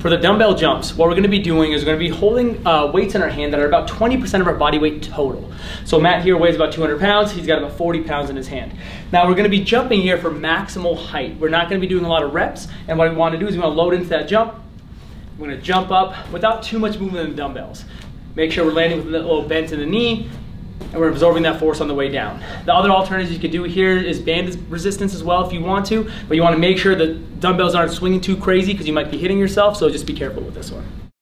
For the dumbbell jumps, what we're gonna be doing is we're gonna be holding weights in our hand that are about 20% of our body weight total. So Matt here weighs about 200 pounds, he's got about 40 pounds in his hand. Now we're gonna be jumping here for maximal height. We're not gonna be doing a lot of reps, and what we wanna do is we wanna load into that jump. We're gonna jump up without too much movement in the dumbbells. Make sure we're landing with a little bent in the knee, and we're absorbing that force on the way down. The other alternatives you can do here is band resistance as well if you want to, but you want to make sure the dumbbells aren't swinging too crazy because you might be hitting yourself, so just be careful with this one.